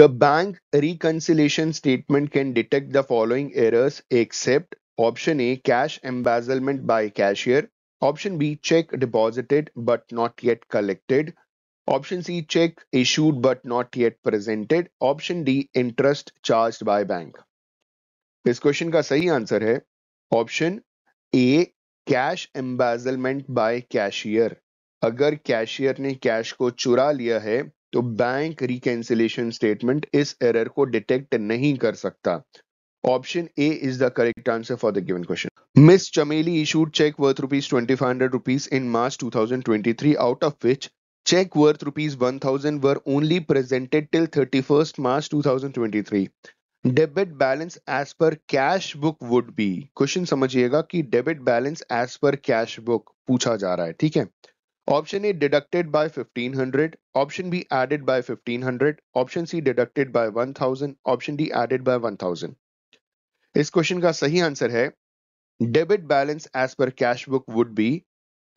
The bank reconciliation statement can detect the following errors except: option A, cash embezzlement by cashier; option B, check deposited but not yet collected; option C, check issued but not yet presented; option D, interest charged by bank. इस question का सही answer है option A, cash embezzlement by cashier. अगर cashier ने cash को चुरा लिया है तो बैंक रिकैंसिलेशन स्टेटमेंट इस एरर को डिटेक्ट नहीं कर सकता। Option A is the correct answer for the given question. Miss Chameli issued check worth ₹2,500 in March 2023, out of which check worth ₹1,000 were only presented till 31st March 2023. Debit balance as per cash book would be. Question समझिएगा कि debit balance as per cash book पूछा जा रहा है, ठीक है? Option A, deducted by 1,500. Option B, added by 1,500. Option C, deducted by 1,000. Option D, added by 1,000. इस question का सही आंसर है debit balance as per cash book would be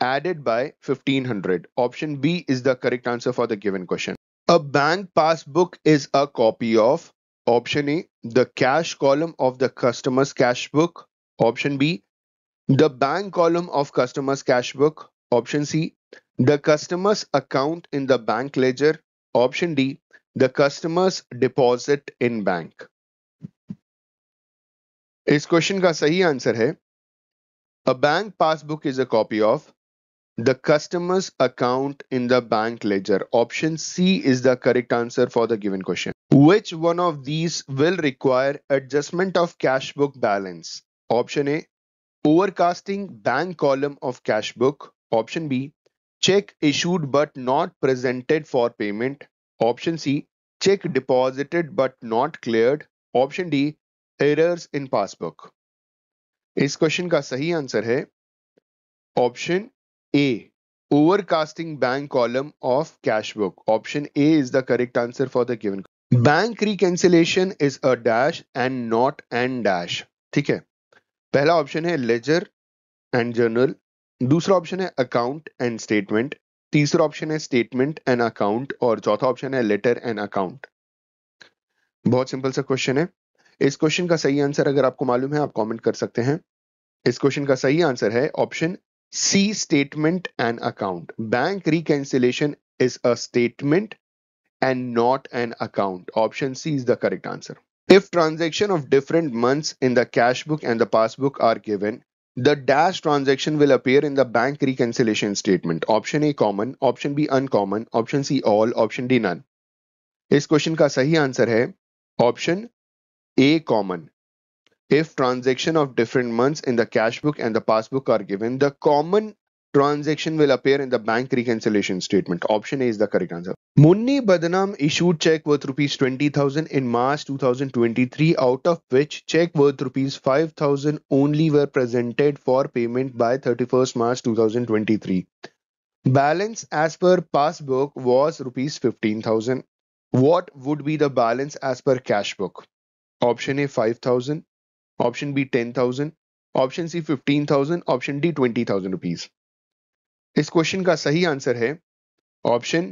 added by 1,500. Option B is the correct answer for the given question. A bank passbook is a copy of: option A, the cash column of the customer's cash book; option B, the bank column of customer's cash book; option C, the customer's account in the bank ledger; option D, the customer's deposit in bank. इस question का सही answer है a bank passbook is a copy of the customer's account in the bank ledger. Option C is the correct answer for the given question. Which one of these will require adjustment of cash book balance? Option A, overcasting bank column of cash book; option B, cheque issued but not presented for payment; option C, cheque deposited but not cleared; option D, Errors in passbook. इस question का सही answer है option A, overcasting bank column of cash book. Option A is the correct answer for the given. Bank reconciliation is a dash and not and dash, ठीक है? पहला option है ledger and journal, दूसरा option है account and statement, तीसरा option है statement and account, और चौथा ऑप्शन है लेटर एंड अकाउंट. बहुत सिंपल सा क्वेश्चन है. इस क्वेश्चन का सही आंसर अगर आपको मालूम है आप कमेंट कर सकते हैं. इस क्वेश्चन का सही आंसर है option C, statement and account. Bank reconciliation is a statement and not an account. Option C is the correct answer. If transaction of different months in the cash book and the passbook are given, the dash transaction will appear in the bank reconciliation statement. Option A, common; option B, uncommon; option C, all; option D, none. इस question का सही answer है option A, common. If transaction of different months in the cash book and the passbook are given, the common transaction will appear in the bank reconciliation statement. Option A is the correct answer. Munni Badnam issued check worth ₹20,000 in March 2023, out of which check worth ₹5,000 only were presented for payment by 31st March 2023. Balance as per passbook was ₹15,000. What would be the balance as per cash book? Option A, 5,000. Option B, 10,000. Option C, 15,000. Option D, 20,000 rupees. इस question का सही answer है option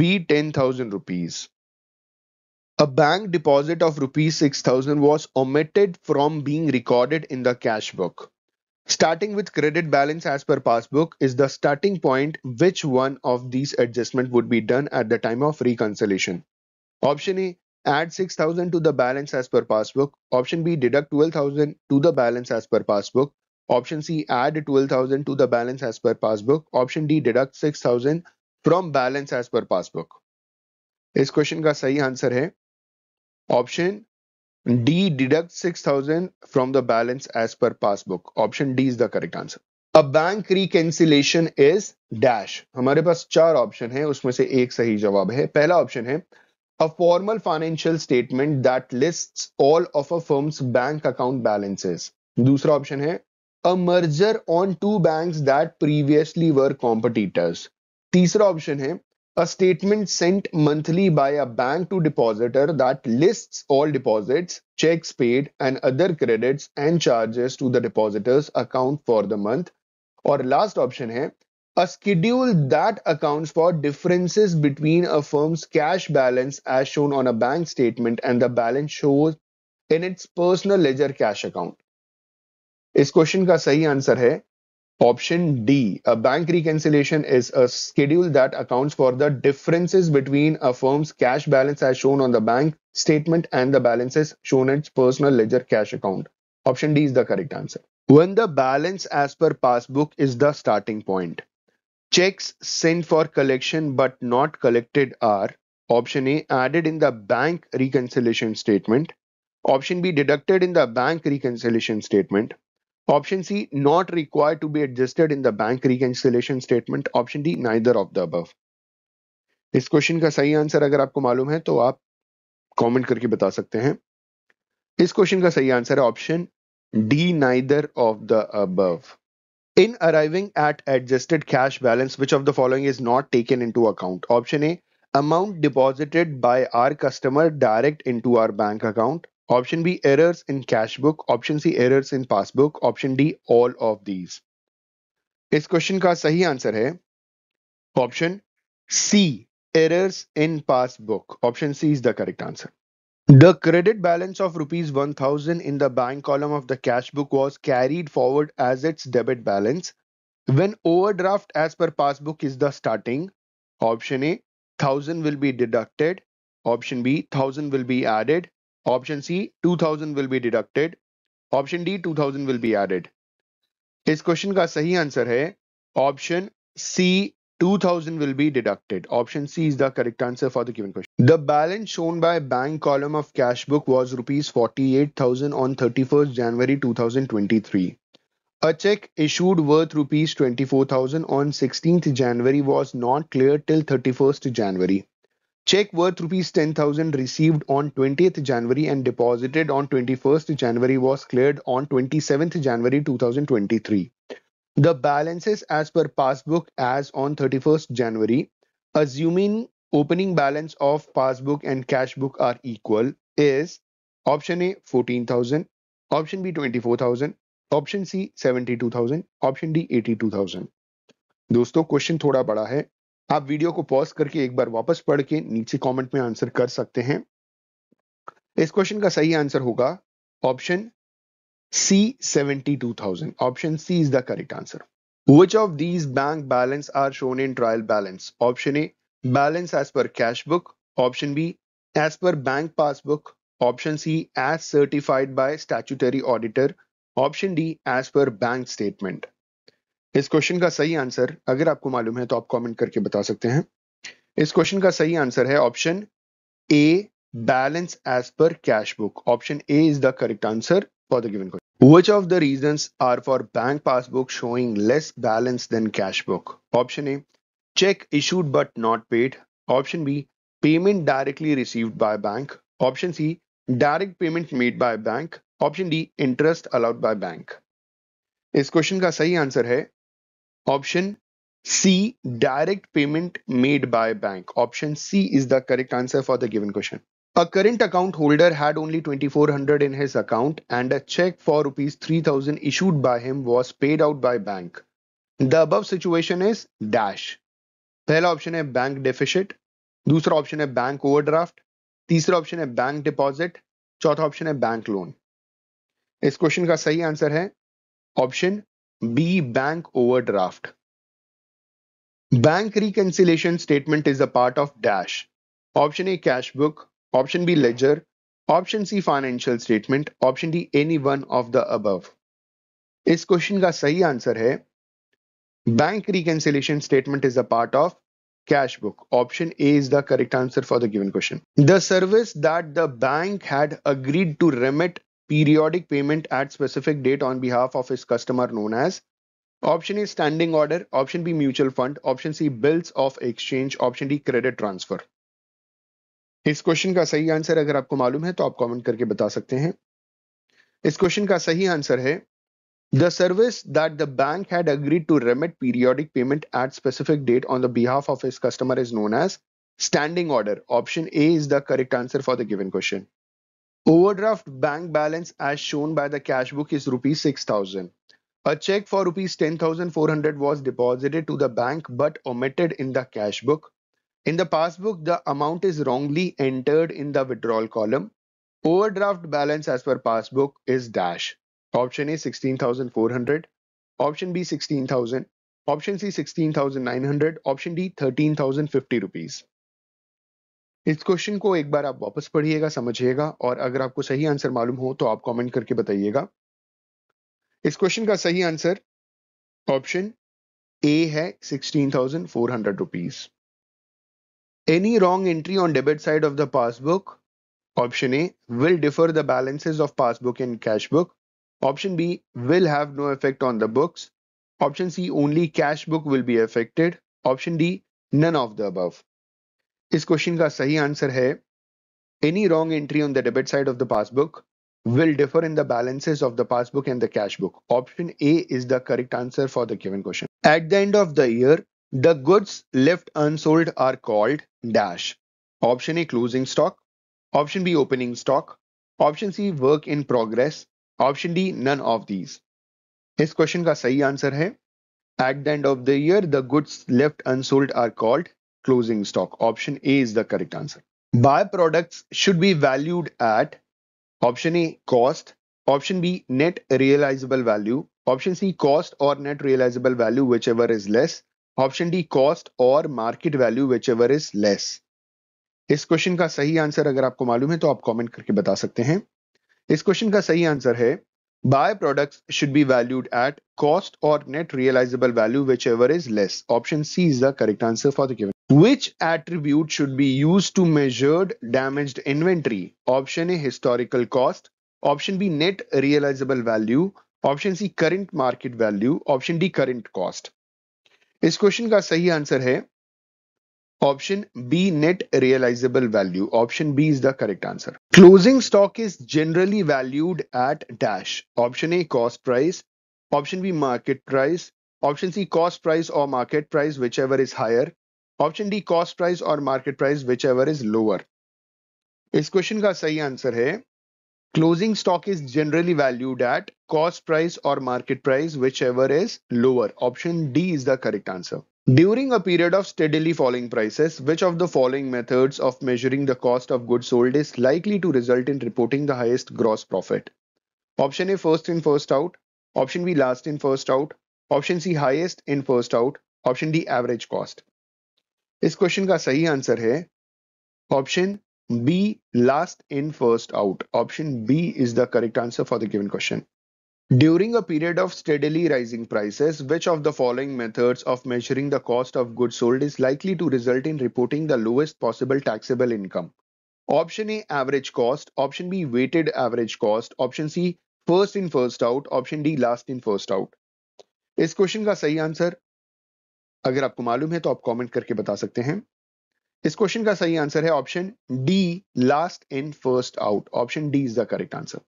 बी, 10,000 rupees. A bank deposit of ₹6,000 was omitted from being recorded in the cash book. Starting with credit balance as per passbook is the starting point. Which one of these adjustment would be done at the time of reconciliation? Option A, add 6,000 to the balance as per passbook. Option B, deduct 12,000 to the balance as per passbook. Option C, add 12,000 to the balance as per passbook. Option D, deduct 6,000 from balance as per passbook. इस question का सही answer है option D, deduct 6,000 from the balance as per passbook. Option D is the correct answer. A bank reconciliation is dash. हमारे पास चार option है, उसमें से एक सही जवाब है. पहला ऑप्शन है a formal financial statement that lists all of a firm's bank account balances. दूसरा ऑप्शन है a merger on two banks that previously were competitors. तीसरा ऑप्शन है a statement sent monthly by a bank to depositor that lists all deposits, checks paid and other credits and charges to the depositor's account for the month. और last option है A schedule that accounts for differences between a firm's cash balance as shown on a bank statement and the balance shows in its personal ledger cash account. इस question का सही answer है option D. A bank reconciliation is a schedule that accounts for the differences between a firm's cash balance as shown on the bank statement and the balances shown in its personal ledger cash account. Option D is the correct answer. When the balance as per passbook is the starting point, checks sent for collection but not collected are option A added in the bank reconciliation statement, option B deducted in the bank reconciliation statement, option C not required to be adjusted in the bank reconciliation statement, option D neither of the above. इस question का सही answer अगर आपको मालूम है तो आप comment करके बता सकते हैं. इस क्वेश्चन का सही आंसर है option D neither of the above. In arriving at adjusted cash balance, which of the following is not taken into account? Option A, amount deposited by our customer direct into our bank account. Option B, errors in cash book. Option C, errors in passbook. Option D, all of these. इस question का सही answer है option C, errors in passbook. Option C is the correct answer. The credit balance of rupees 1000 in the bank column of the cash book was carried forward as its debit balance when overdraft as per passbook is the starting. Option A, 1000 will be deducted. Option B, 1000 will be added. Option C, 2000 will be deducted. Option D, 2000 will be added. इस question का सही answer है option C, 2000 will be deducted. Option C is the correct answer for the given question. The balance shown by bank column of cash book was rupees 48,000 on 31st January 2023. A check issued worth rupees 24,000 on 16th January was not cleared till 31st January. Check worth rupees 10,000 received on 20th January and deposited on 21st January was cleared on 27th January 2023. The balances as per passbook as on 31st January, assuming opening balance of passbook and cash book are equal, is option A 14,000, option B 24,000, option C 72,000, option D 82,000. दोस्तों question थोड़ा बड़ा है, आप video को pause करके एक बार वापस पढ़ के नीचे कमेंट में आंसर कर सकते हैं. इस क्वेश्चन का सही आंसर होगा option C, 72,000. Option C is the correct answer. Which of these bank balance are shown in trial balance? Option A, balance as per cash book. Option B, as per bank passbook. Option C, as certified by statutory auditor. Option D, as per bank statement. इस question का सही answer अगर आपको मालूम है तो आप comment करके बता सकते हैं. इस क्वेश्चन का सही आंसर है option A, balance as per cash book. Option A is the correct answer for the given question. Which of the reasons are for bank passbook showing less balance than cash book? Option A, check issued but not paid. Option B, payment directly received by bank. Option C, direct payment made by bank. Option D, interest allowed by bank. इस question का सही answer है option C, direct payment made by bank. Option C is the correct answer for the given question. A current account holder had only 2400 in his account and a check for rupees 3000 issued by him was paid out by bank. The above situation is dash. पहला option है bank deficit, दूसरा option है bank overdraft, तीसरा option है bank deposit, चौथा option है bank loan. इस question का सही answer है option B, bank overdraft. Bank reconciliation statement is a part of dash. Option A, cash book. Option B, ledger. Option C, financial statement. Option D, any one of the above. इस question का सही answer है bank reconciliation statement is a part of cash book. Option A is the correct answer for the given question. The service that the bank had agreed to remit periodic payment at specific date on behalf of his customer known as. Option A, standing order. Option B, mutual fund. Option C, bills of exchange. Option D, credit transfer. इस question का सही answer अगर आपको मालूम है तो आप comment करके बता सकते हैं. इस क्वेश्चन का सही आंसर है the service that the bank had agreed to remit periodic payment at specific date on the behalf of his customer is known as standing order. Option A is the correct answer for the given question. Overdraft bank balance as shown by the cash book is rupees 6000. A check for rupees 10,400 was deposited to the bank but omitted in the cash book. In the passbook, the amount is wrongly entered in the withdrawal column. Overdraft balance as per passbook is dash. Option A 16,400, option B 16,000, option C 16,900, option D 13,050 rupees. इस question को एक बार आप वापस पढ़िएगा, समझिएगा और अगर आपको सही आंसर मालूम हो तो आप कमेंट करके बताइएगा. इस क्वेश्चन का सही आंसर ऑप्शन ए है 16,400 rupees. Any wrong entry on debit side of the passbook, option A, will differ the balances of passbook and cash book. Option B, will have no effect on the books. Option C, only cash book will be affected. Option D, none of the above. इस question का सही answer है any wrong entry on the debit side of the passbook will differ in the balances of the passbook and the cash book. Option A is the correct answer for the given question. At the end of the year, the goods left unsold are called dash. Option A, closing stock. Option B, opening stock. Option C, work in progress. Option D, none of these. इस question का सही answer है at the end of the year the goods left unsold are called closing stock. Option A is the correct answer. Byproducts should be valued at option A, cost. Option B, net realizable value. Option C, cost or net realizable value, whichever is less. Option D, cost or market value, whichever is less. इस question का सही answer अगर आपको मालूम है तो आप comment करके बता सकते हैं. इस क्वेश्चन का सही आंसर है by products should be valued at cost और net realisable value whichever is less. Option C is the correct answer for the given. Which attribute should be used to measured damaged inventory? Option A, historical cost. Option B, net realisable value. Option C, current market value. Option D, current cost. इस question का सही answer है Option B, net realizable value. Option B is the correct answer. Closing stock is generally valued at dash. Option A, cost price. Option B, market price. Option C, cost price or market price, whichever is higher. Option D, cost price or market price, whichever is lower. इस question का सही answer है closing stock is generally valued at cost price or market price, whichever is lower. Option D is the correct answer. During a period of steadily falling prices, which of the following methods of measuring the cost of goods sold is likely to result in reporting the highest gross profit? Option A, first in first out. Option B, last in first out. Option C, highest in first out. Option D, average cost. इस question का सही answer है option B, last in first out. Option B is the correct answer for the given question. During a period of steadily rising prices, which of the following methods of measuring the cost of goods sold is likely to result in reporting the lowest possible taxable income? Option A, average cost. Option B, weighted average cost. Option C, first in first out. Option D, last in first out. इस question का सही answer अगर आपको मालूम है तो आप comment करके बता सकते हैं. इस क्वेश्चन का सही आंसर है option D, last in first out. Option D is the correct answer.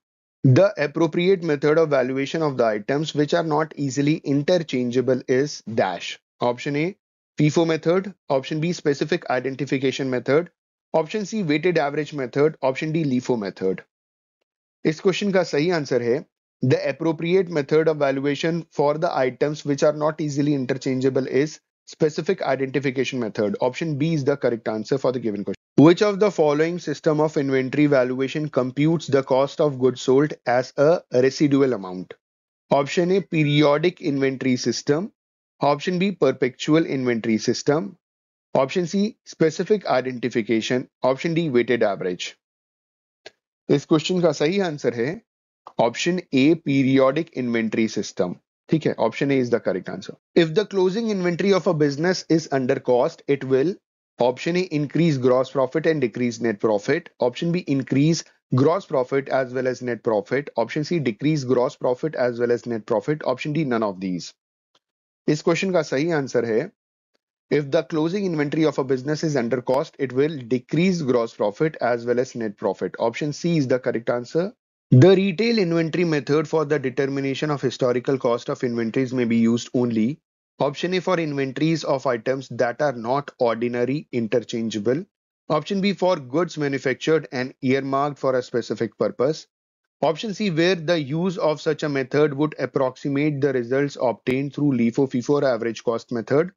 The appropriate method of valuation of the items which are not easily interchangeable is dash. Option A, FIFO method. Option B, specific identification method. Option C, weighted average method. Option D, LIFO method. इस question का सही answer है the appropriate method of valuation for the items which are not easily interchangeable is specific identification method. Option B is the correct answer for the given question. Which of the following system of inventory valuation computes the cost of goods sold as a residual amount? Option A, periodic inventory system. Option B, perpetual inventory system. Option C, specific identification. Option D, weighted average. इस question का सही answer है option A, periodic inventory system. ठीक है, option A is the correct answer. If the closing inventory of a business is under cost, it will option A, increase gross profit and decrease net profit. Option B, increase gross profit as well as net profit. Option C, decrease gross profit as well as net profit. Option D, none of these. इस question का सही answer है if the closing inventory of a business is under cost, it will decrease gross profit as well as net profit. Option C is the correct answer. The retail inventory method for the determination of historical cost of inventories may be used only. Option A, for inventories of items that are not ordinary interchangeable. Option B, for goods manufactured and earmarked for a specific purpose. Option C, where the use of such a method would approximate the results obtained through LIFO, FIFO or average cost method.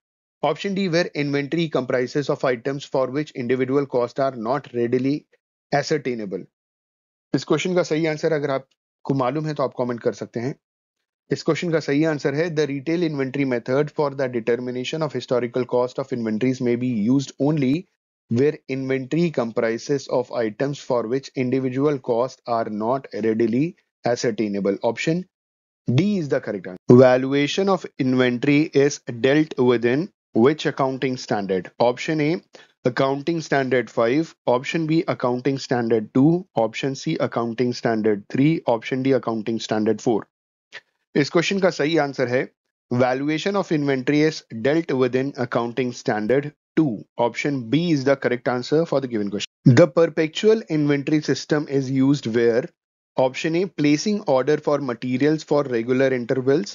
Option D, where inventory comprises of items for which individual costs are not readily ascertainable. इस question का सही answer अगर आपको मालूम है तो आप comment कर सकते हैं. इस क्वेश्चन का सही आंसर है the retail inventory method for the determination of historical cost of inventories may be used only where inventory comprises of items for which individual costs are not readily ascertainable. Option D is the correct answer. Valuation of inventory is dealt within which accounting standard? Option A, Accounting Standard 5. Option B, Accounting Standard 2. Option C, Accounting Standard 3. Option D, Accounting Standard 4. इस question का सही answer है Valuation of inventory is dealt within Accounting Standard 2. Option B is the correct answer for the given question. The perpetual inventory system is used where? Option A, placing order for materials for regular intervals.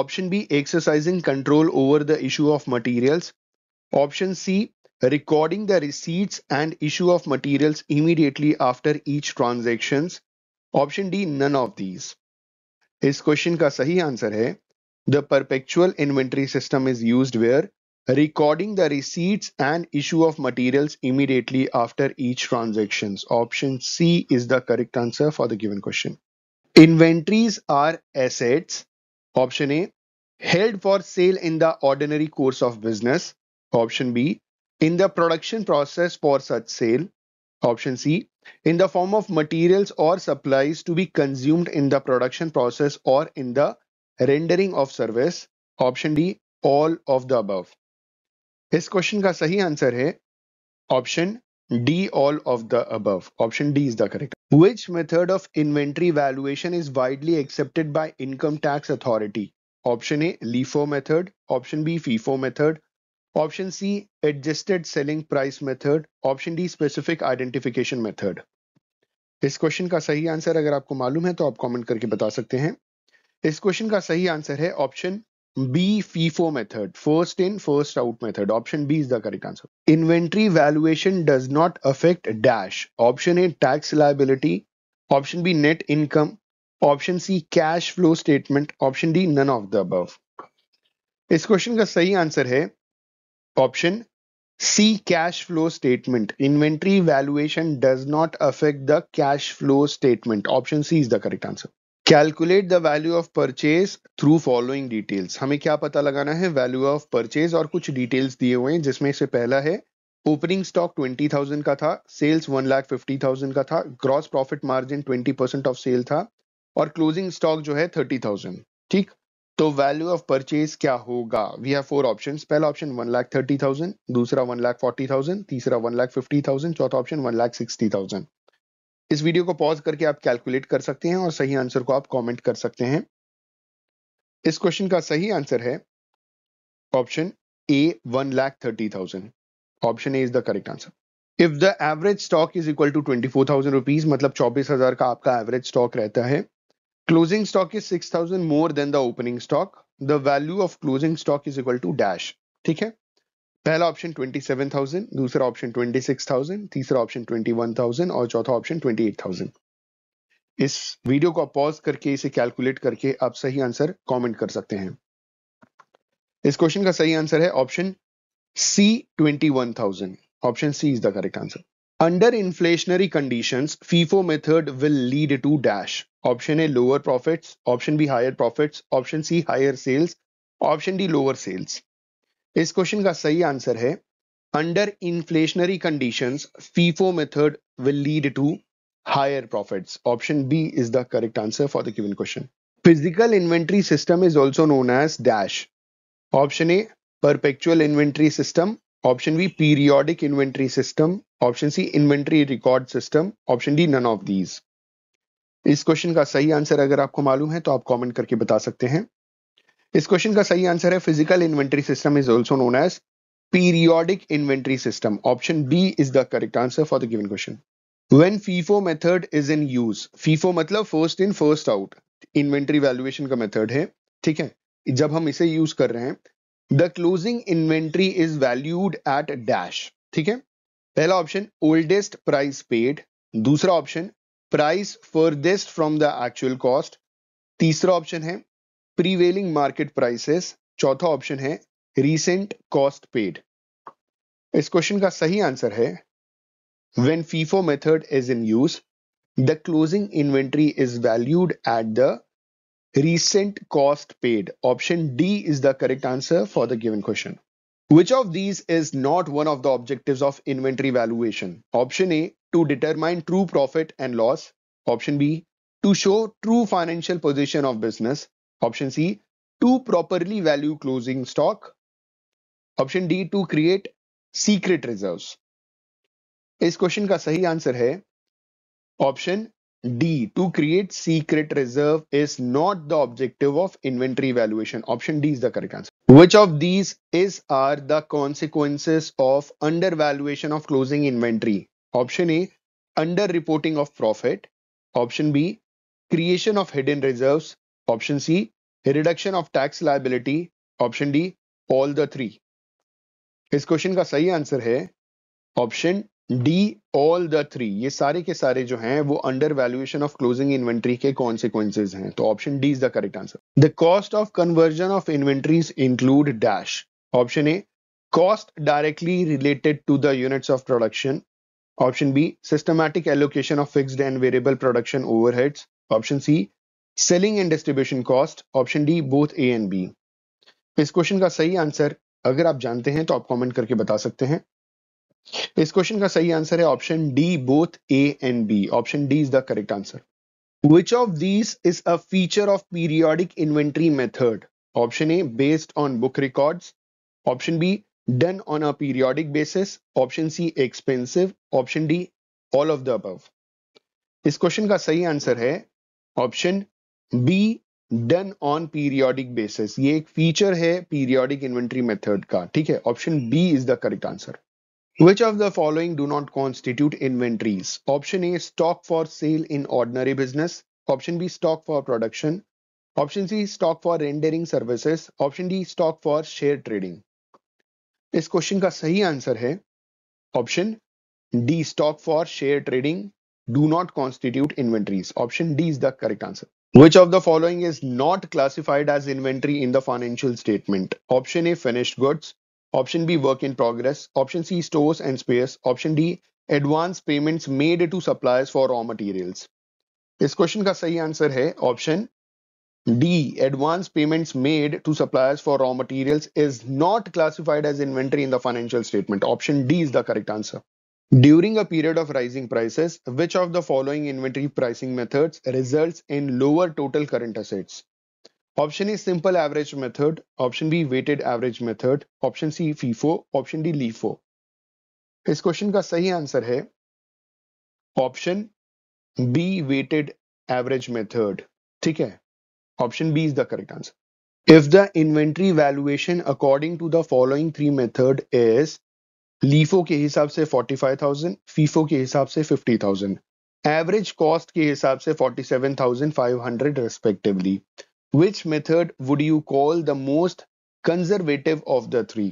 Option B, exercising control over the issue of materials. Option C, recording the receipts and issue of materials immediately after each transactions. Option D, none of these. इस question का सही answer है The perpetual inventory system is used where recording the receipts and issue of materials immediately after each transactions. Option C is the correct answer for the given question. Inventories are assets. Option A, held for sale in the ordinary course of business. Option B, in the production process for such sale. Option C, in the form of materials or supplies to be consumed in the production process or in the rendering of service. Option D, all of the above. इस question का सही answer है Option D, all of the above. Option D is the correct. Which method of inventory valuation is widely accepted by income tax authority? Option A, LIFO method. Option B, FIFO method. Option C, adjusted selling price method. Option D, specific identification method. इस question का सही answer अगर आपको मालूम है तो आप comment करके बता सकते हैं. इस क्वेश्चन का सही आंसर है option B, FIFO method, first in first out method. Option B is the correct answer. Inventory valuation does not affect dash. Option A, tax liability. Option B, net income. Option C, cash flow statement. Option D, none of the above. इस question का सही answer है option C, cash flow statement. Inventory valuation does not affect the cash flow statement. Option C is the correct answer. Calculate the value of purchase through following details. हमें क्या पता लगाना है? Value of purchase और कुछ details दिए हुए हैं, जिसमें से पहला है ओपनिंग स्टॉक 20,000 का था, सेल्स 1,50,000 का था, gross profit margin 20% of sale था और क्लोजिंग स्टॉक जो है 30,000. ठीक, तो वैल्यू ऑफ परचेज क्या होगा? We have four option. पहला ऑप्शन 1,30,000, दूसरा 1,40,000, तीसरा 1,50,000, चौथा ऑप्शन 1,60,000. इस वीडियो को पॉज करके आप कैलकुलेट कर सकते हैं और सही आंसर को आप कमेंट कर सकते हैं. इस क्वेश्चन का सही आंसर है option A, 1,30,000. Option A is the correct answer. If the average stock is equal to 24,000 rupees, मतलब 24,000 का आपका एवरेज स्टॉक रहता है, closing stock is 6,000 more than the opening stock, the value of closing stock is equal to dash. ठीक है, पहला option 27,000, दूसरा option 26,000, तीसरा ऑप्शन 21,000 और चौथा ऑप्शन 28,000. इस वीडियो को पॉज करके इसे कैलकुलेट करके आप सही आंसर कमेंट कर सकते हैं. इस क्वेश्चन का सही आंसर है option C, 21,000. Option C is the correct answer. Under inflationary conditions, FIFO method will lead to dash. Option A, lower profits. Option B, higher profits. Option C, higher sales. Option D, lower sales. इस question का सही answer है under inflationary conditions, FIFO method will lead to higher profits. Option B is the correct answer for the given question. Physical inventory system is also known as dash. Option A, perpetual inventory system. Option B, periodic inventory system. Option C, inventory record system. Option D, none of these. इस question का सही answer अगर आपको मालूम है तो आप comment करके बता सकते हैं. इस क्वेश्चन का सही आंसर है physical inventory system is also known as periodic inventory system. Option B is the correct answer for the given question. When FIFO method is in use, FIFO मतलब first in first out, inventory valuation का method है. ठीक है, जब हम इसे use कर रहे हैं, the closing inventory is valued at dash. ठीक है, पहला ऑप्शन ओल्डेस्ट प्राइस पेड, दूसरा option price farthest from the actual cost, तीसरा ऑप्शन है प्रीवेलिंग मार्केट प्राइसेस, चौथा ऑप्शन है रीसेंट कॉस्ट पेड। इस क्वेश्चन का सही आंसर है when FIFO method is in use the closing inventory is valued at the recent cost paid. Option D is the correct answer for the given question. Which of these is not one of the objectives of inventory valuation? Option A, to determine true profit and loss. Option B, to show true financial position of business. Option C, to properly value closing stock. Option D, to create secret reserves. इस question का सही answer है option D, to create secret reserve is not the objective of inventory valuation. Option D is the correct answer. Which of these are the consequences of undervaluation of closing inventory? Option A, underreporting of profit. Option B, creation of hidden reserves. Option C, reduction of tax liability. Option D, all the three. इस question का सही answer है option D, all the three. ये सारे के सारे जो हैं वो under valuation of closing inventory के कॉन्सिक्वेंसेज हैं, तो option D is the correct answer. The cost of conversion of inventories include dash. Option A, cost directly related to the units of production. Option B, systematic allocation of fixed and variable production overheads. Option C, selling and distribution cost. Option D, both A and B. इस question का सही answer अगर आप जानते हैं तो आप comment करके बता सकते हैं। इस क्वेश्चन का सही आंसर है option D, both A and B. Option D is the correct answer. Which of these is a feature of periodic inventory method? Option A, based on book records. Option B, done on a periodic basis. Option C, expensive. Option D, all of the above. इस question का सही answer है option B, done on periodic basis. ये एक feature है periodic inventory method का, ठीक है। Option B is the correct answer. Which of the following do not constitute inventories? Option A, stock for sale in ordinary business. Option B, stock for production. Option C, stock for rendering services. Option D, stock for share trading. इस question का सही answer है option D, stock for share trading do not constitute inventories. Option D is the correct answer. Which of the following is not classified as inventory in the financial statement? Option A, finished goods. Option B, work in progress. Option C, stores and spares. Option D, advance payments made to suppliers for raw materials. इस question का सही answer है option D, advance payments made to suppliers for raw materials is not classified as inventory in the financial statement. Option D is the correct answer. During a period of rising prices, which of the following inventory pricing methods results in lower total current assets? Option A, simple average method. Option B, weighted average method. Option C, FIFO. Option D, LIFO. इस question का सही answer है option B, weighted average method. ठीक है, option B is the correct answer. If the inventory valuation according to the following three method is LIFO के हिसाब से 45,000, FIFO के हिसाब से 50,000, average cost के हिसाब से 47,500 respectively, which method would you call the most conservative of the three?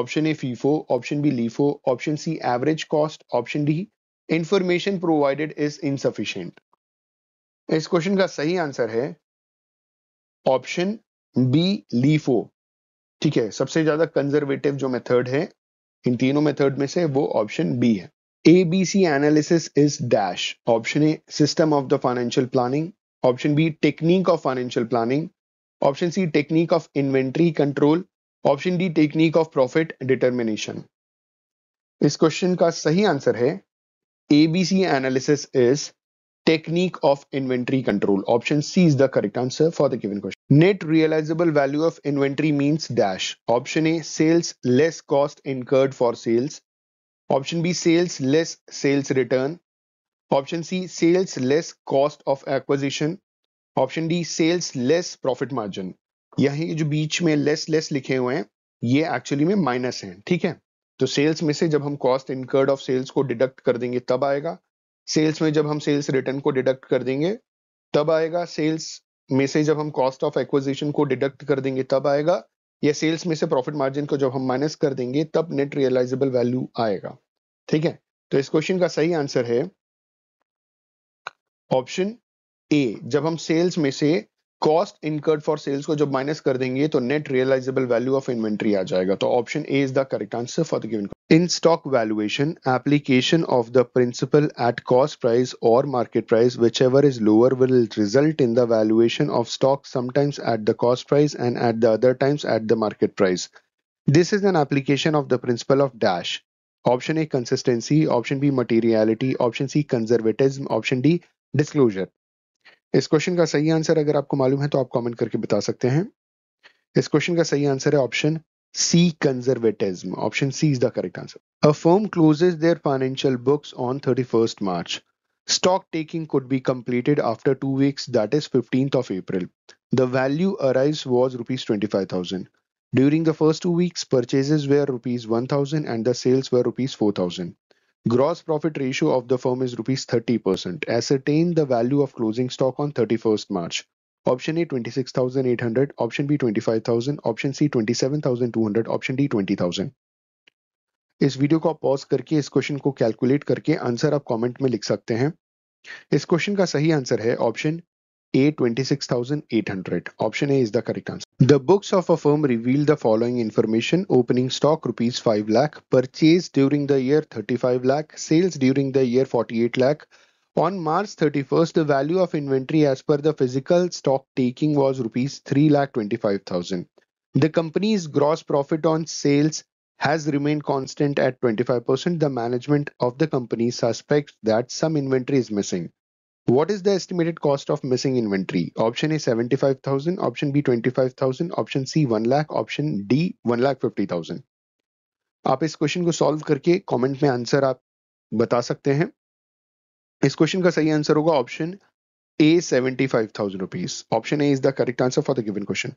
Option A, FIFO. Option B, LIFO. Option C, average cost. Option D, information provided is insufficient. इस question का सही answer है option B, LIFO. ठीक है, सबसे ज्यादा conservative जो method है इन तीनों मेथड में से वो ऑप्शन बी है। ABC analysis is dash. Option A, system of the financial planning. Option B, technique of financial planning. Option C, technique of inventory control. Option D, technique of profit determination. इस question का सही answer है ABC analysis is technique of inventory control. Option C is the correct answer for the given question. Net realizable value of inventory means dash. Option A, sales less cost incurred for sales. Option B, sales less sales return. Option C, sales less cost of acquisition. Option D, sales less profit margin. यही जो बीच में less लिखे हुए हैं ये actually में minus हैं, ठीक है। तो सेल्स में से जब हम कॉस्ट इनकर्ड ऑफ सेल्स को डिडक्ट कर देंगे तब आएगा, सेल्स में जब हम सेल्स रिटर्न को डिडक्ट कर देंगे तब आएगा, सेल्स में से जब हम कॉस्ट ऑफ एक्विजिशन को डिडक्ट कर देंगे तब आएगा, या सेल्स में से प्रॉफिट मार्जिन को जब हम माइनस कर देंगे तब नेट रियलाइजेबल वैल्यू आएगा, ठीक है। तो इस क्वेश्चन का सही आंसर है ऑप्शन ए, जब हम सेल्स में से कॉस्ट इनकर्ड फॉर सेल्स को जब माइनस कर देंगे तो net realisable value of inventory आ जाएगा। तो option A is the correct answer for the given. In stock valuation application of the principle at cost price और market price whichever is lower will result in the valuation of stock sometimes at the cost price and at the other times at the market price. This is an application of the principle of dash. Option A consistency, option B materiality, option C conservatism, option D disclosure. इस question का सही answer अगर आपको मालूम है तो आप comment करके बता सकते हैं। इस क्वेश्चन का सही आंसर है option C conservatism. Option C is the correct answer. A firm closes their financial books on 31st March. Stock taking could be completed after 2 weeks, that is 15th of April. The value arise was ₹25,000. During the first 2 weeks, purchases were ₹1,000 and the sales were ₹4,000. Gross profit ratio of the firm is ₹30%. Ascertain the value of closing stock on 31st March. Option A 26,800, option B 25,000, option C 27,200, option D 20,000. इस video को आप pause करके इस question को calculate करके answer आप comment में लिख सकते हैं। इस क्वेश्चन का सही आंसर है option A 26,800. Option A is the correct answer. The books of a firm reveal the following information: opening stock ₹5 lakh, purchase during the year ₹35 lakh, sales during the year ₹48 lakh. On March 31st, the value of inventory as per the physical stock taking was ₹3,25,000. The company's gross profit on sales has remained constant at 25%. The management of the company suspects that some inventory is missing. What is the estimated cost of missing inventory? Option A 75,000, option B 25,000, option C 1 lakh, option D 1,50,000. आप इस question को solve करके comment में answer आप बता सकते हैं। इस क्वेश्चन का सही आंसर होगा option A 75,000 rupees. Option A is the correct answer for the given question.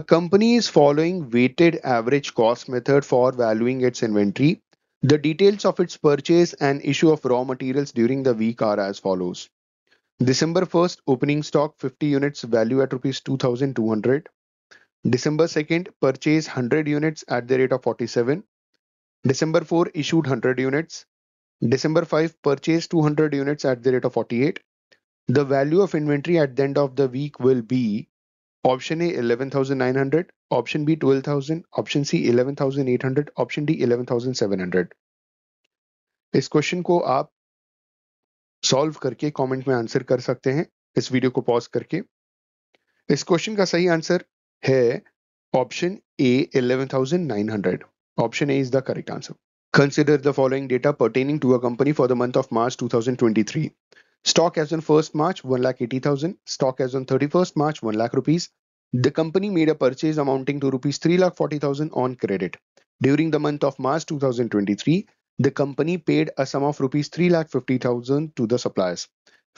A company is following weighted average cost method for valuing its inventory. The details of its purchase and issue of raw materials during the week are as follows. December 1st, opening stock 50 units, value at ₹2,200. December 2nd, purchase 100 units at the rate of 47. December 4, issued 100 units. December 5, purchase 200 units at the rate of 48. The value of inventory at the end of the week will be option A 11,900, option B 12,000, option C 11,800, option D 11,700. इस question को आप solve करके comment में answer कर सकते हैं इस video को पॉज करके। इस क्वेश्चन का सही आंसर है option A 11,900. Option A is the correct answer. Consider the following data pertaining to a company for the month of March 2023. Stock as on 1st March 1,80,000. Stock as on 31st March ₹1 lakh. The company made a purchase amounting to ₹3,40,000 on credit. During the month of March 2023, the company paid a sum of ₹3,50,000 to the suppliers.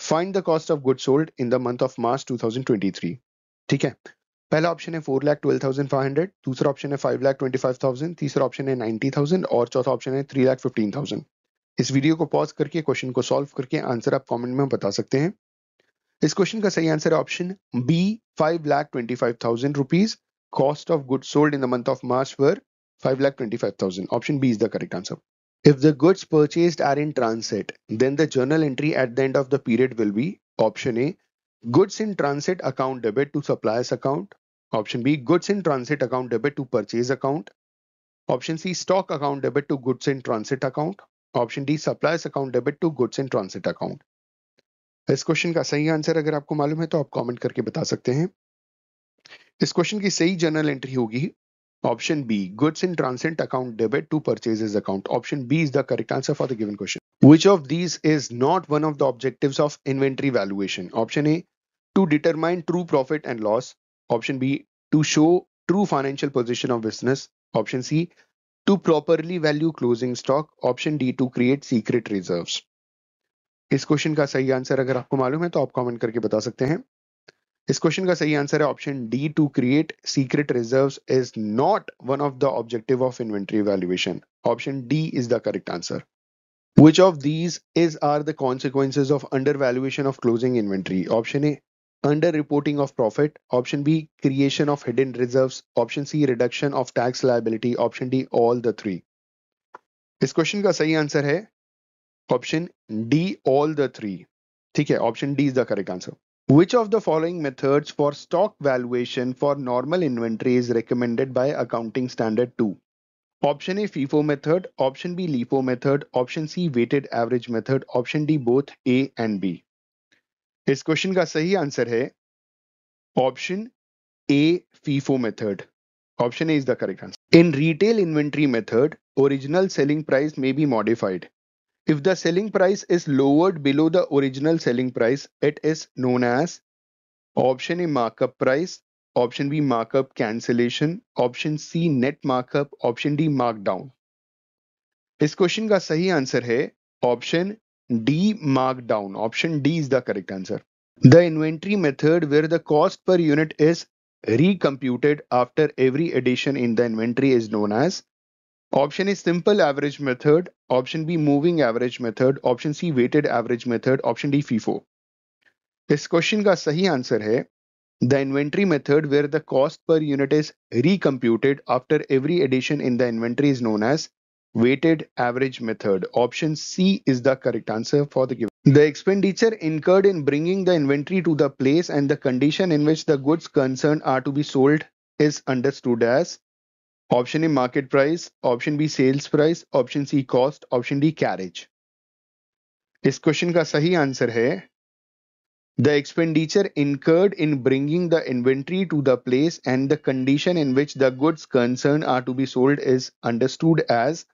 Find the cost of goods sold in the month of March 2023. ठीक है, पहला option है 4,12,500, दूसरा option है 5,25,000, तीसरा option है 90,000 और चौथा ऑप्शन है 3,15,000. इस वीडियो को पॉज करके क्वेश्चन को सॉल्व करके आंसर आप कमेंट में बता सकते हैं। इस क्वेश्चन का सही आंसर है option B ₹5,25,000. Cost of goods sold in the month of March were ₹5,25,000. Option B is the correct answer. If the goods purchased are in transit then the journal entry at the end of the period will be option A goods in transit account debit to suppliers account, option B goods in transit account debit to purchase account, option C stock account debit to goods in transit account, option D suppliers account debit to goods in transit account. इस question का सही answer अगर आपको मालूम है तो आप comment करके बता सकते हैं। इस क्वेश्चन की सही जर्नल एंट्री होगी option B goods in transit account debit to purchases account. Option B is the correct answer for the given question. Which of these is not one of the objectives of inventory valuation? Option A to determine true profit and loss, option B to show true financial position of business, option C to properly value closing stock, option D to create secret reserves. इस question का सही answer अगर आपको मालूम है तो आप comment करके बता सकते हैं। इस क्वेश्चन का सही आंसर है option D to create secret reserves is not one of the objective of inventory valuation. Option D is the correct answer. Which of these are the consequences of undervaluation of closing inventory? Option A underreporting of profit, option B creation of hidden reserves, option C reduction of tax liability, option D all the three. इस question का सही answer है option D all the three. ठीक है, option D is the correct answer. Which of the following methods for stock valuation for normal inventory is recommended by accounting standard 2? Option A, FIFO method, option B, LIFO method, option C, weighted average method, option D, both A and B. इस question का सही answer है option A, FIFO method. Option A is the correct answer. In retail inventory method, original selling price may be modified. If the selling price is lowered below the original selling price, it is known as option A, markup price, option B, markup cancellation, option C, net markup, option D, markdown. इस question का सही answer है option D, markdown. Option D is the correct answer. The inventory method where the cost per unit is recomputed after every addition in the inventory is known as option A, simple average method, option B, moving average method, option C, weighted average method, option D, FIFO. इस question का सही answer है the inventory method where the cost per unit is recomputed after every addition in the inventory is known as weighted average method. Option C is the correct answer for the given. The expenditure incurred in bringing the inventory to the place and the condition in which the goods concerned are to be sold is understood as option A, market price, option B, sales price, option C, cost, option D, carriage. इस question का सही answer है the expenditure incurred in bringing the inventory to the place and the condition in which the goods concerned are to be sold is understood as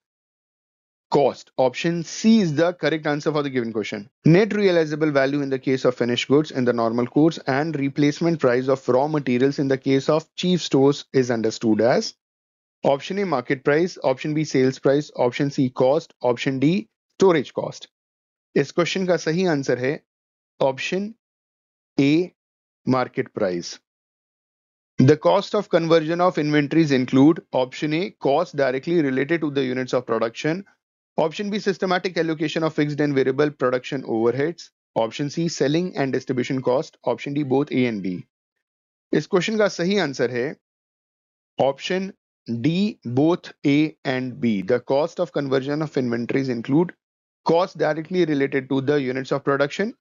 cost. Option C is the correct answer for the given question. Net realizable value in the case of finished goods in the normal course and replacement price of raw materials in the case of cheap stores is understood as option A, market price, option B, sales price, option C, cost, option D, storage cost. इस question का सही answer है option A, market price. The cost of conversion of inventories include option A, cost directly related to the units of production, option B, systematic allocation of fixed and variable production overheads, option C, selling and distribution cost, option D, both A and B. इस question का सही answer है option D, both A and B. The cost of conversion of inventories include cost directly related to the units of production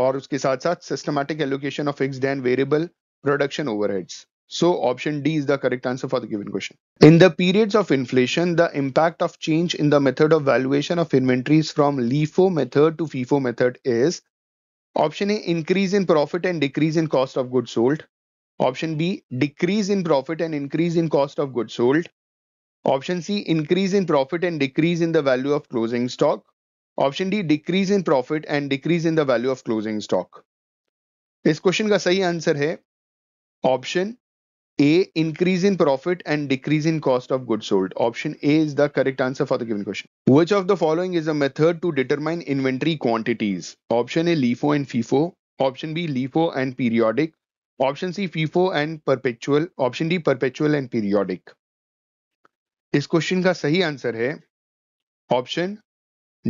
और उसके साथ साथ systematic allocation of fixed and variable production overheads. So option D is the correct answer for the given question. In the periods of inflation, the impact of change in the method of valuation of inventories from LIFO method to FIFO method is option A, increase in profit and decrease in cost of goods sold, option B, decrease in profit and increase in cost of goods sold, option C, increase in profit and decrease in the value of closing stock, option D, decrease in profit and decrease in the value of closing stock. इस question का सही answer है option A, increase in profit and decrease in cost of goods sold. Option A is the correct answer for the given question. Which of the following is a method to determine inventory quantities? Option A, LIFO and FIFO, option B, LIFO and periodic, option C, FIFO and perpetual, option D, perpetual and periodic. इस question का सही answer है option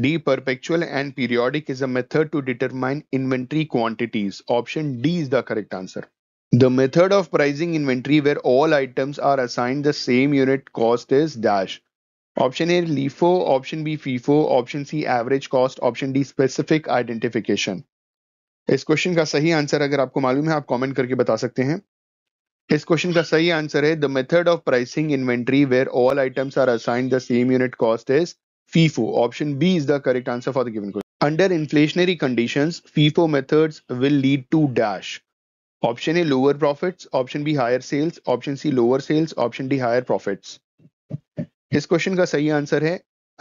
D, perpetual and periodic is a method to determine inventory quantities. Option D is the correct answer. The method of pricing inventory where all items are assigned the same unit cost is dash. Option A, LIFO, option B, FIFO, option C, average cost, option D, specific identification. इस question का सही answer अगर आपको मालूम है आप comment करके बता सकते हैं. इस क्वेश्चन का सही आंसर है the method of pricing inventory where all items are assigned the same unit cost is FIFO. Option B is the correct answer for the given question. Under inflationary conditions, FIFO methods will lead to dash. Option A, lower profits, option B, higher sales, option C, lower sales, option D, higher profits. इस question का सही answer है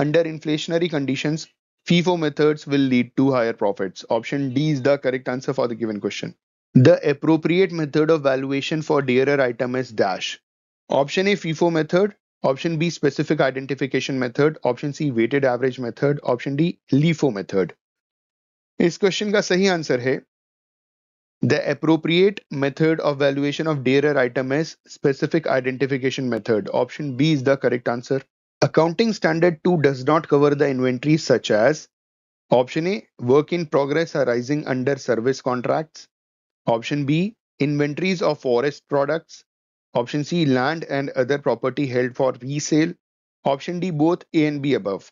under inflationary conditions, FIFO methods will lead to higher profits. Option D is the correct answer for the given question. The appropriate method of valuation for dearer item is dash. Option A, FIFO method, option B, specific identification method, option C, weighted average method, option D, LIFO method. इस question का सही answer है the appropriate method of valuation of dearer item is specific identification method. Option B is the correct answer. Accounting standard 2 does not cover the inventory such as option A, work in progress arising under service contracts, option B, inventories of forest products, option C, land and other property held for resale, option D, both A and B above.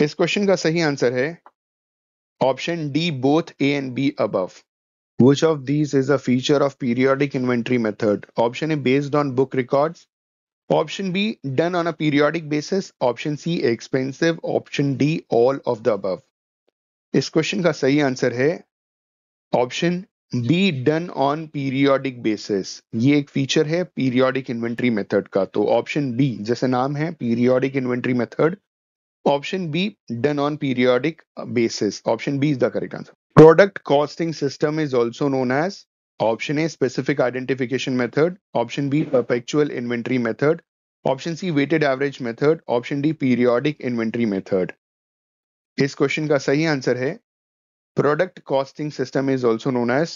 इस question का सही answer है Option D, both A and B above. Which of these is a feature of periodic inventory method? Option A, based on book records. Option B, done on a periodic basis. Option C, expensive. Option D, all of the above. इस question का सही answer है option B, done on periodic basis. ये एक feature है periodic inventory method का. तो option B, जैसे नाम है periodic inventory method, option B done on periodic basis, option B is the correct answer. Product costing system is also known as. Option A, specific identification method. Option B, perpetual inventory method. Option C, weighted average method. Option D, periodic inventory method. इस question का सही answer है product costing system is also known as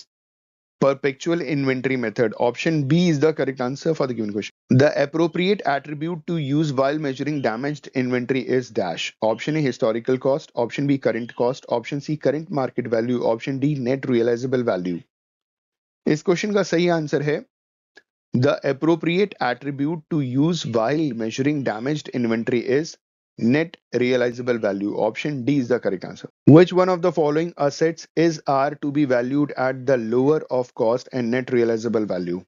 perpetual inventory method. Option B is the correct answer for the given question. The appropriate attribute to use while measuring damaged inventory is dash. Option A, historical cost. Option B, current cost. Option C, current market value. Option D, net realisable value. इस question का सही answer है the appropriate attribute to use while measuring damaged inventory is net realizable value. Option D is the correct answer. Which one of the following assets is R to be valued at the lower of cost and net realizable value?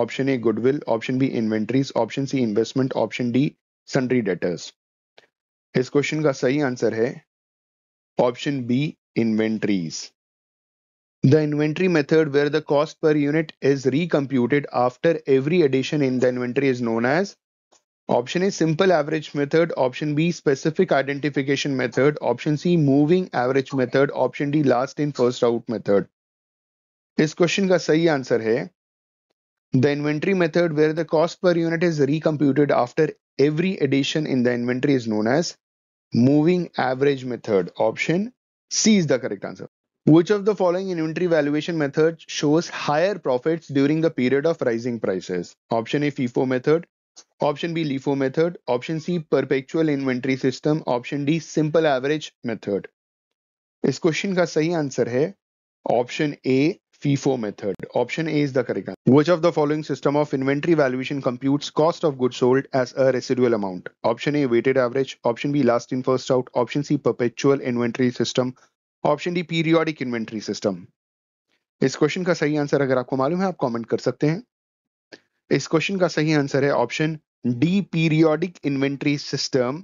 Option A, goodwill. Option B, inventories. Option C, investment. Option D, sundry debtors. इस question का सही answer है option B, inventories. The inventory method where the cost per unit is recomputed after every addition in the inventory is known as. Option A, simple average method. Option B, specific identification method. Option C, moving average method. Option D, last in first out method. इस question का सही answer है the inventory method where the cost per unit is recomputed after every addition in the inventory is known as moving average method. Option C is the correct answer. Which of the following inventory valuation method shows higher profits during the period of rising prices? Option A, FIFO method. Option B, LIFO method. Option C, perpetual inventory system. Option D, simple average method. इस question का सही answer है option A, FIFO method. Option A is the correct answer. Which of the following system of inventory valuation computes cost of goods sold as a residual amount? Option A, weighted average. Option B, last in first out. Option C, perpetual inventory system. Option D, periodic inventory system. इस question का सही answer अगर आपको मालूम है आप comment कर सकते हैं. इस क्वेश्चन का सही आंसर है option D, periodic inventory system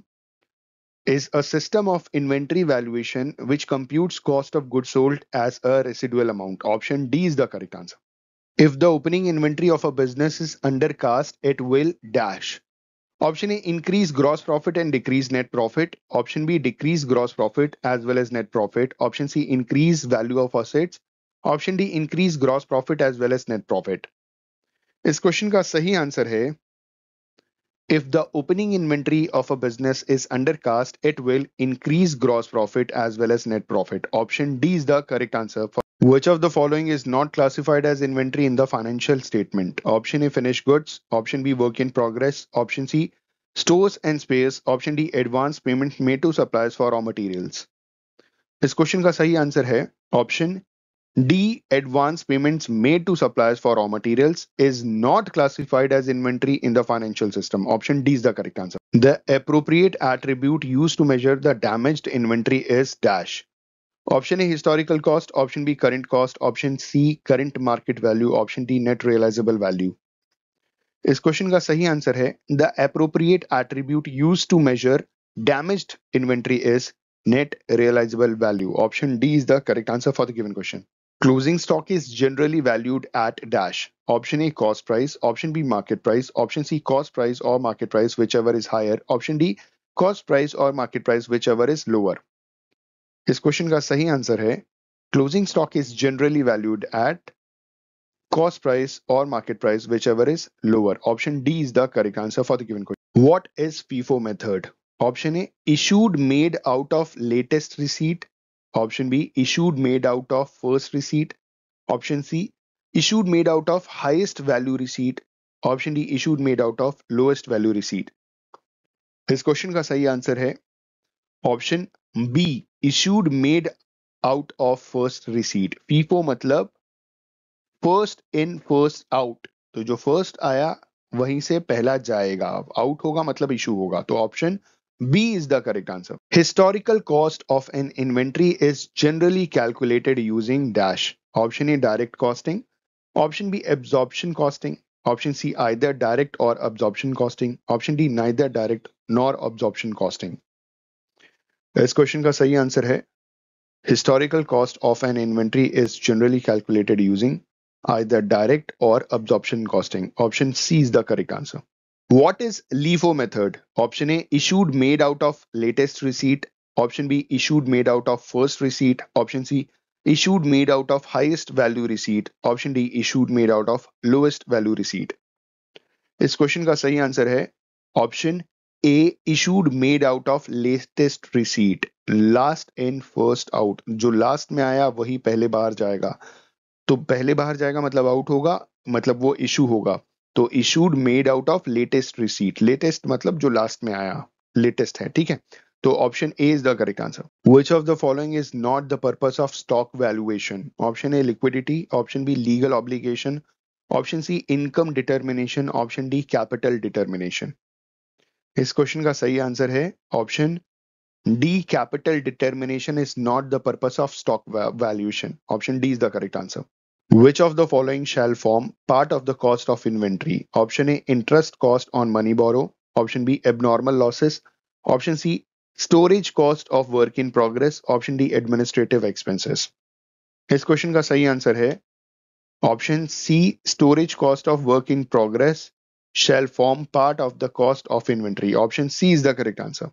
is a system of inventory valuation which computes cost of goods sold as a residual amount. Option D is the correct answer. If the opening inventory of a business is undercast it will dash. Option A, increase gross profit and decrease net profit. Option B, decrease gross profit as well as net profit. Option C, increase value of assets. Option D, increase gross profit as well as net profit. इस question का सही answer है if the opening inventory of a business is undercast it will increase gross profit as well as net profit. Option D is the correct answer. Which of the following is not classified as inventory in the financial statement? Option A, finish goods. Option B, work in progress. Option C, stores and spares. Option D, advance payment made to suppliers for raw materials. इस question का सही answer है option D, advance payments made to suppliers for raw materials is not classified as inventory in the financial system. Option D is the correct answer. The appropriate attribute used to measure the damaged inventory is dash. Option A, historical cost. Option B, current cost. Option C, current market value. Option D, net realizable value. इस question का सही answer है the appropriate attribute used to measure damaged inventory is net realizable value. Option D is the correct answer for the given question. Closing stock is generally valued at dash. Option A, cost price. Option B, market price. Option C, cost price or market price, whichever is higher. Option D, cost price or market price, whichever is lower. इस question का सही answer है closing stock is generally valued at cost price or market price, whichever is lower. Option D is the correct answer for the given question. What is FIFO method? Option A, issued made out of latest receipt. Option B, issued made out of first receipt. Option C, issued made out of highest value receipt. Option D, issued made out of lowest value receipt. इस question का सही answer है option B, issued made out of first receipt. FIFO मतलब first in first out. तो जो first आया वहीं से पहला जाएगा. आउट होगा मतलब इशू होगा. तो option B is the correct answer. Historical cost of an inventory is generally calculated using dash. Option A, direct costing. Option B, absorption costing. Option C, either direct or absorption costing. Option D, neither direct nor absorption costing. This question ka sahi answer hai, historical cost of an inventory is generally calculated using either direct or absorption costing. Option C is the correct answer. What is LIFO method? Option A, issued made out of latest receipt. Option B, issued made out of first receipt. Option C, issued made out of highest value receipt. Option D, issued made out of lowest value receipt. This question ka sahi answer hai option A, issued made out of latest receipt. Last in first out. जो last में आया वही पहले बाहर जाएगा, तो पहले बाहर जाएगा मतलब आउट होगा, मतलब वो इशू होगा. तो issued made out of latest receipt. Latest मतलब जो last में आया, latest है, ठीक है. तो option A is the correct answer. Which of the following is not the purpose of stock valuation? Option A, liquidity. Option B, legal obligation. Option C, income determination. Option D, capital determination. इस question का सही answer है option D, capital determination is not the purpose of stock valuation. Option D is the correct answer. Which of the following shall form part of the cost of inventory? Option A, interest cost on money borrow. Option B, abnormal losses. Option C, storage cost of work in progress. Option D, administrative expenses. This question ka sahi answer hai option C, storage cost of work in progress shall form part of the cost of inventory. Option C is the correct answer.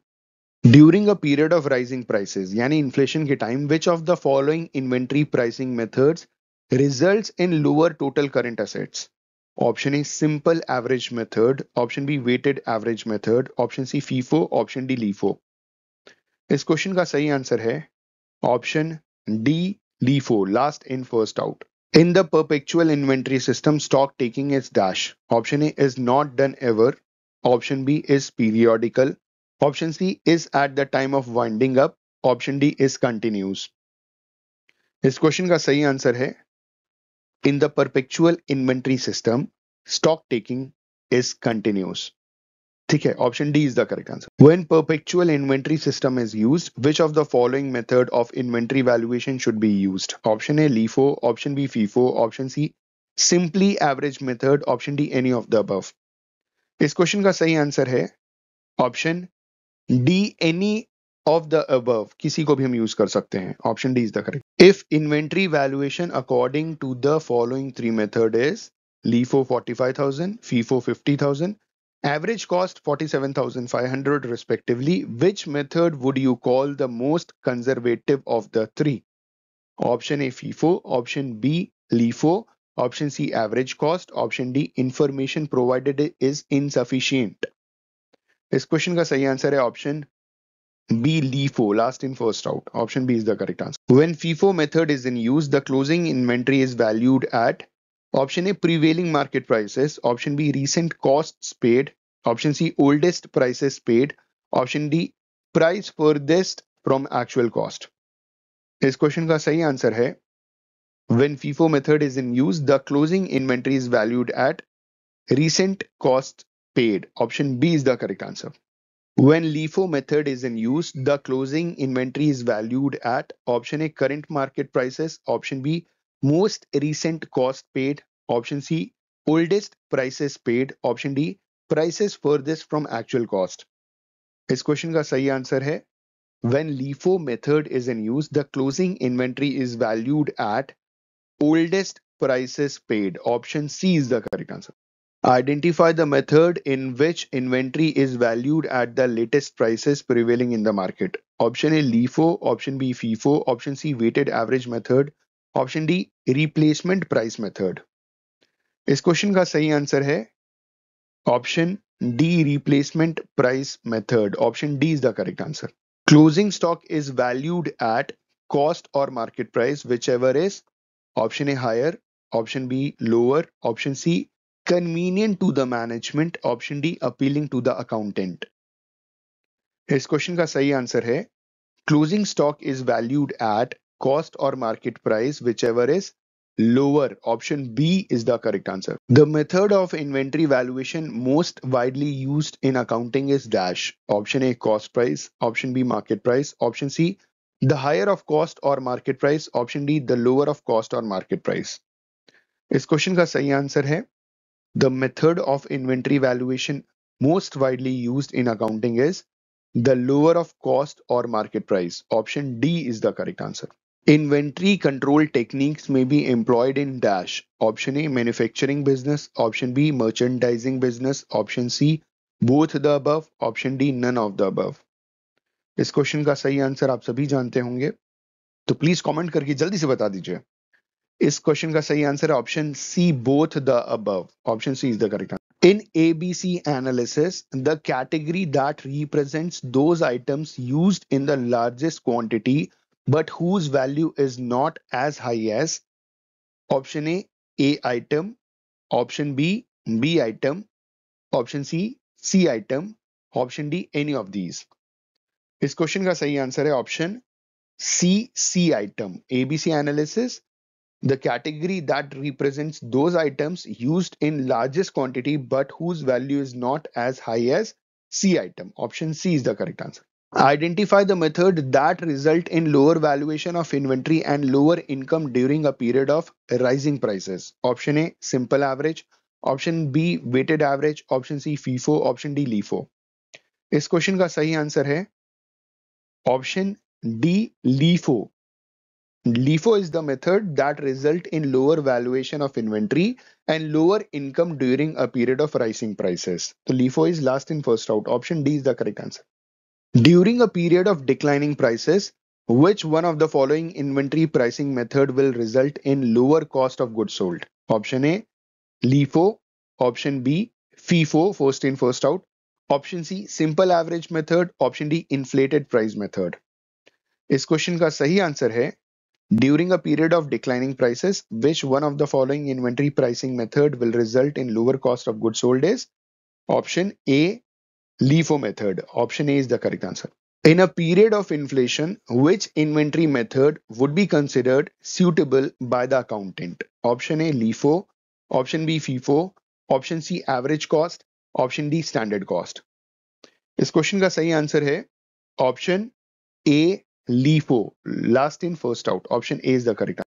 During a period of rising prices, yani inflation ke time, which of the following inventory pricing methods results in lower total current assets? Option A, simple average method. Option B, weighted average method. Option C, FIFO. Option D, LIFO. इस question का सही answer है option D, LIFO, last in first out. In the perpetual inventory system, stock taking is dash. Option A, is not done ever. Option B, is periodical. Option C, is at the time of winding up. Option D, is continuous. इस question का सही answer है in the perpetual inventory system, stock taking is continuous. Okay, option D is the correct answer. When perpetual inventory system is used, which of the following method of inventory valuation should be used? Option A, LIFO. Option B, FIFO. Option C, simply average method. Option D, any of the above. This question ka sahi answer hai option D, any of the above. किसी को भी हम use कर सकते हैं. Option D is the correct. If inventory valuation according to the following three method is LIFO 45,000, FIFO 50,000, average cost 47,500 respectively, which method would you call the most conservative of the three? Option A, FIFO. Option B, LIFO. Option C, average cost. Option D, information provided is insufficient. This question ka sahi answer hai option B, LIFO, last in first out. Option B is the correct answer. When FIFO method is in use, the closing inventory is valued at option A, prevailing market prices. Option B, recent costs paid. Option C, oldest prices paid. Option D, price furthest from actual cost. This question ka sahi answer hai when FIFO method is in use, the closing inventory is valued at recent costs paid. Option B is the correct answer. When LIFO method is in use, the closing inventory is valued at option A, current market prices. Option B, most recent cost paid. Option C, oldest prices paid. Option D, prices furthest from actual cost. This question ka sahi answer hai when LIFO method is in use, the closing inventory is valued at oldest prices paid. Option C is the correct answer. Identify the method in which inventory is valued at the latest prices prevailing in the market. Option A, LIFO. Option B, FIFO. Option C, weighted average method. Option D, replacement price method. This question ka sahi answer hai option D, replacement price method. Option D is the correct answer. Closing stock is valued at cost or market price, whichever is option A, higher. Option B, lower. Option C, convenient to the management. Option D, appealing to the accountant. This question ka sahi answer hai closing stock is valued at cost or market price, whichever is Lower. Option B is the correct answer. The method of inventory valuation most widely used in accounting is dash. Option A, cost price. Option B, market price. Option C, the higher of cost or market price. Option D, the lower of cost or market price. इस question का सही answer है the method of inventory valuation most widely used in accounting is the lower of cost or market price. Option D is the correct answer. Inventory control techniques may be employed in dash. Option A, manufacturing business. Option B, merchandising business. Option C, both the above. Option D, none of the above. इस question का सही answer आप सभी जानते होंगे, तो please comment करके जल्दी से बता दीजिए. इस क्वेश्चन का सही आंसर है option C, both the above. Option C is the correct answer. In ABC analysis, the category that represents those items used in the largest quantity but whose value is not as high as. Option A, A item. Option B, B item. Option C, C item. Option D, any of these. इस question का सही answer है option C, C item. ABC analysis, the category that represents those items used in largest quantity but whose value is not as high as C item. Option C is the correct answer. Identify the method that result in lower valuation of inventory and lower income during a period of rising prices. Option A, simple average. Option B, weighted average. Option C, FIFO. Option D, LIFO. इस question का सही answer है option D, LIFO. LIFO is the method that result in lower valuation of inventory and lower income during a period of rising prices. So LIFO is last in first out. Option D is the correct answer. During a period of declining prices, which one of the following inventory pricing method will result in lower cost of goods sold? Option A, LIFO. Option B, FIFO, first in first out. Option C, simple average method. Option D, inflated price method. इस question का सही answer है during a period of declining prices, which one of the following inventory pricing method will result in lower cost of goods sold is option A, LIFO method. Option A is the correct answer. In a period of inflation, which inventory method would be considered suitable by the accountant? Option A, LIFO. Option B, FIFO. Option C, average cost. Option D, standard cost. इस question का सही answer है option A, LIFO, last in first out. Option A is the correct answer.